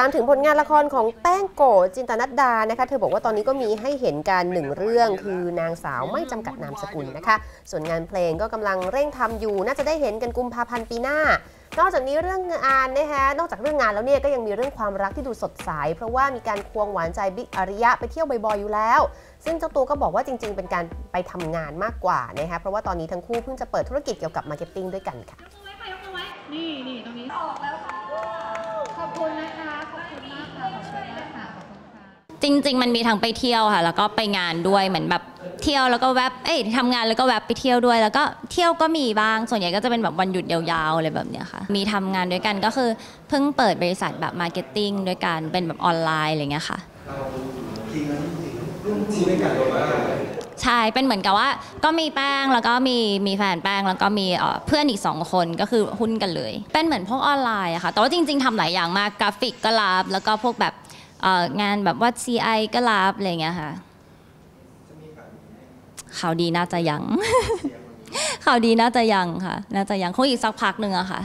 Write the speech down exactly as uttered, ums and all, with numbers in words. ามถึงผลงานละครของแป้งโกะจินตนัดดานะคะเธอบอกว่าตอนนี้ก็มีให้เห็นกันหนึ่งเรื่องคือนางสาวไม่จำกัดนามสกุลนะคะส่วนงานเพลงก็กำลังเร่งทำอยู่น่าจะได้เห็นกันกุมภาพันธ์ปีหน้านอกจากนี้เรื่องงานนะคะนอกจากเรื่องงานแล้วเนี่ยก็ยังมีเรื่องความรักที่ดูสดใสเพราะว่ามีการควงหวานใจบิ๊กอริยะไปเที่ยวบ่อยๆอยู่แล้วซึ่งเจ้าตัวก็บอกว่าจริงๆเป็นการไปทำงานมากกว่านะคะเพราะว่าตอนนี้ทั้งคู่เพิ่งจะเปิดธุรกิจเกี่ยวกับมาร์เก็ตติ้งด้วยกันค่ะนี่นี่ตรงนี้ออกแล้วค่ะขอบคุณนะคะขอบคุณมากค่ะขอบคุณมากค่ะจริงๆมันมีทางไปเที่ยวค่ะแล้วก็ไปงานด้วยเหมือนแบบเที่ยวแล้วก็แวบเอ้ยทำงานแล้วก็แวบไปเที่ยวด้วยแล้วก็เที่ยวก็มีบ้างส่วนใหญ่ก็จะเป็นแบบวันหยุดยาวๆอะไรแบบเนี้ยค่ะมีทำงานด้วยกันก็คือเพิ่งเปิดบริษัทแบบมาร์เก็ตติ้งด้วยกันเป็นแบบออนไลน์อะไรเงี้ยค่ะใช่เป็นเหมือนกับว่าก็มีแป้งแล้วก็มีมีแฟนแป้งแล้วก็มีเพื่อนอีกสองคนก็คือหุ้นกันเลยเป็นเหมือนพวกออนไลน์อะค่ะแต่ว่าจริงๆทำหลายอย่างมากกราฟิกก็รับแล้วก็พวกแบบงานแบบว่า ซี ไอ ก็รับอะไรเงี้ยค่ะข่าวดีน่าจะยัง ข่าวดีน่าจะยังค่ะน่าจะยังคงอีกสักพักหนึ่งอะค่ะ